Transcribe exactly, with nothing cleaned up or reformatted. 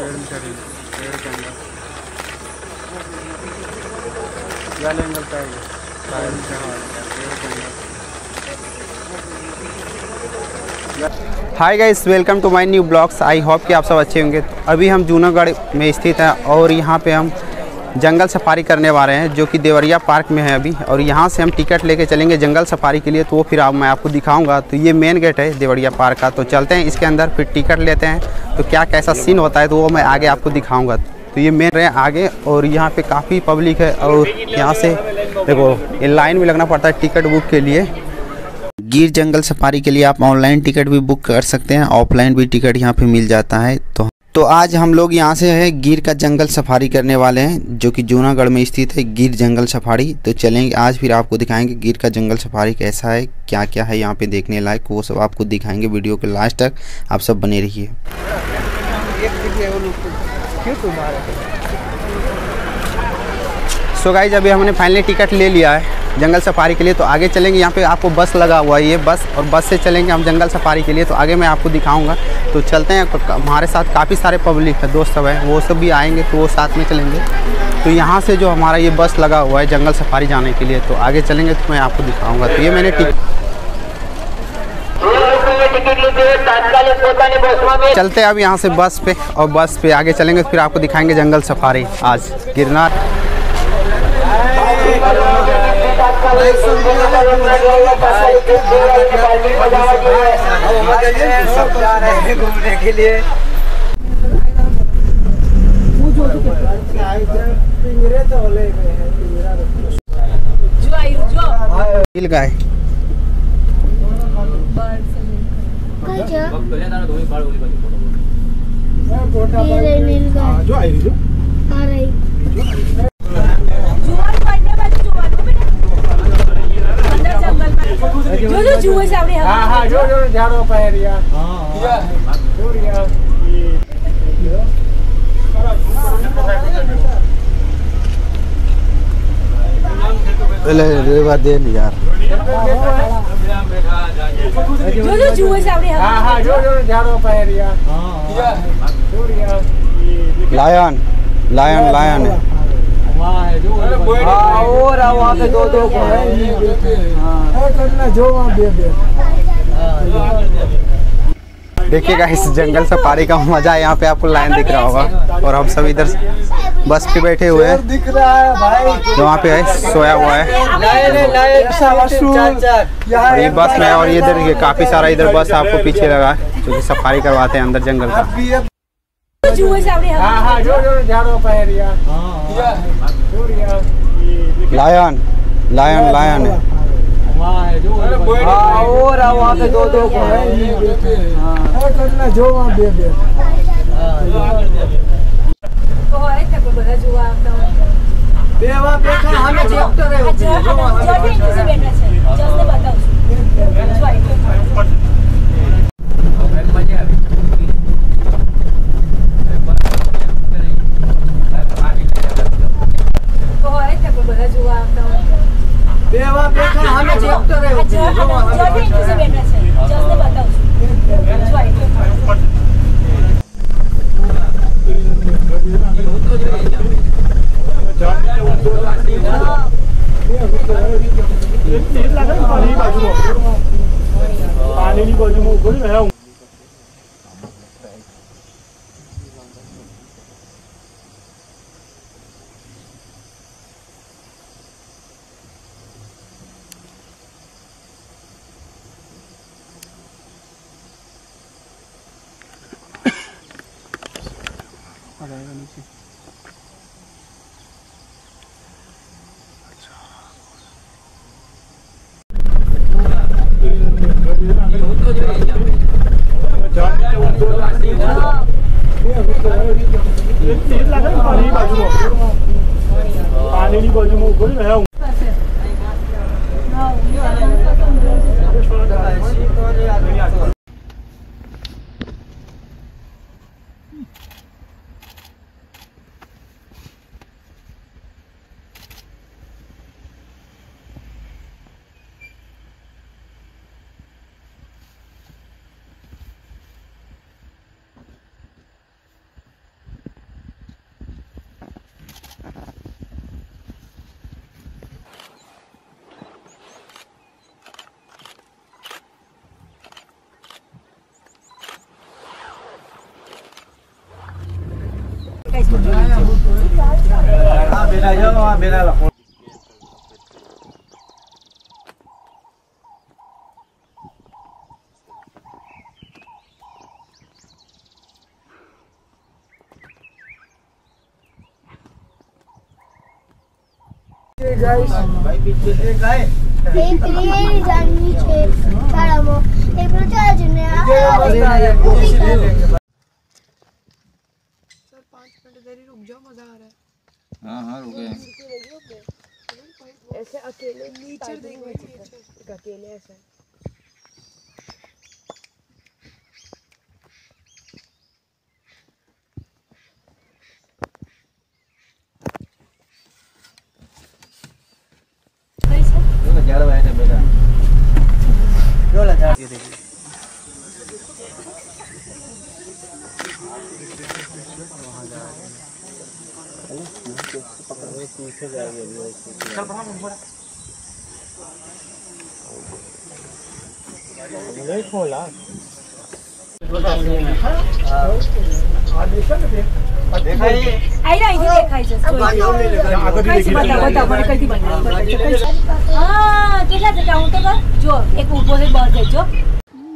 पेड़ में चढ़ी पेड़ के अंदर गले में मिलता है पेड़ में चढ़ा पेड़ के अंदर। Hi guys, welcome to my new blogs. I hope कि आप सब अच्छे होंगे। अभी हम जूनागढ़ में स्थित हैं और यहाँ पे हम जंगल सफारी करने वाले हैं जो कि देवरिया पार्क में है अभी, और यहाँ से हम टिकट लेके चलेंगे जंगल सफारी के लिए, तो वो फिर आप मैं आपको दिखाऊंगा। तो ये मेन गेट है देवरिया पार्क का, तो चलते हैं इसके अंदर, फिर टिकट लेते हैं तो क्या कैसा सीन होता है तो वो मैं आगे आपको दिखाऊँगा। तो ये मेन है आगे, और यहाँ पर काफ़ी पब्लिक है और यहाँ से देखो ये लाइन में लगना पड़ता है टिकट बुक के लिए। गिर जंगल सफारी के लिए आप ऑनलाइन टिकट भी बुक कर सकते हैं, ऑफलाइन भी टिकट यहाँ पे मिल जाता है। तो तो आज हम लोग यहाँ से है गिर का जंगल सफारी करने वाले हैं जो कि जूनागढ़ में स्थित है गिर जंगल सफारी। तो चलेंगे आज, फिर आपको दिखाएंगे गिर का जंगल सफारी कैसा है, क्या क्या है यहाँ पे देखने लायक, वो सब आपको दिखाएंगे। वीडियो के लास्ट तक आप सब बने रहिए। सो गाइस, अभी हमने फाइनली टिकट ले लिया है जंगल सफारी के लिए, तो आगे चलेंगे। यहाँ पे आपको बस लगा हुआ है, ये बस, और बस से चलेंगे हम जंगल सफारी के लिए, तो आगे मैं आपको दिखाऊंगा। तो चलते हैं, हमारे साथ काफ़ी सारे पब्लिक है, दोस्त सब हैं, वो सब भी आएंगे तो वो साथ में चलेंगे। तो यहाँ से जो हमारा ये बस लगा हुआ है जंगल सफारी जाने के लिए, तो आगे चलेंगे तो मैं आपको दिखाऊँगा। तो ये मैंने चलते अब यहाँ से बस पे, और बस पे आगे चलेंगे फिर आपको दिखाएँगे जंगल सफारी आज गिरनार। घूमने के लिए जो जो जुए से आपने हाँ हाँ जो जो झाड़ो पाए रिया हाँ जो रिया पहले रेवा देन यार जो जो जुए से आपने हाँ हाँ जो जो झाड़ो पाए रिया हाँ जो रिया लायन लायन लायन है वहाँ है जो हाँ और वहाँ पे दो दो को है जो देखिएगा। इस जंगल सफारी का मजा यहाँ पे आपको लाइन दिख रहा होगा, और हम सब इधर बस पे बैठे हुए हैं, दिख रहा है भाई जो वहाँ पे है सोया हुआ है ये बस में। और इधर ये काफी सारा इधर बस आपको पीछे लगा है जो कि सफारी करवाते हैं अंदर जंगल का। लायन लायन लायन है जो और वहाँ पे दो दो को है जो वहाँ दे दे है। જો એક ઉભો છે બહાર જજો Mm-hmm.